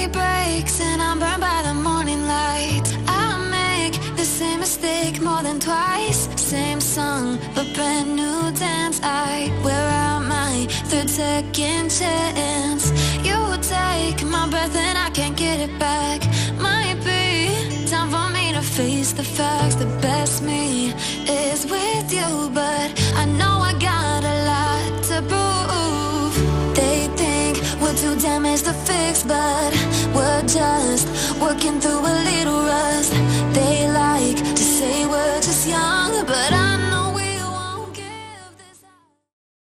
day breaks and I'm burned by the morning light. I make the same mistake more than twice. Same song, but brand new dance. I wear out my third second chance. You take my breath and I can't get it back. Might be time for me to face the facts. The best me is with you, but I know I got a lot to prove. They think we're too damaged to fix, but we're just working through a little rust.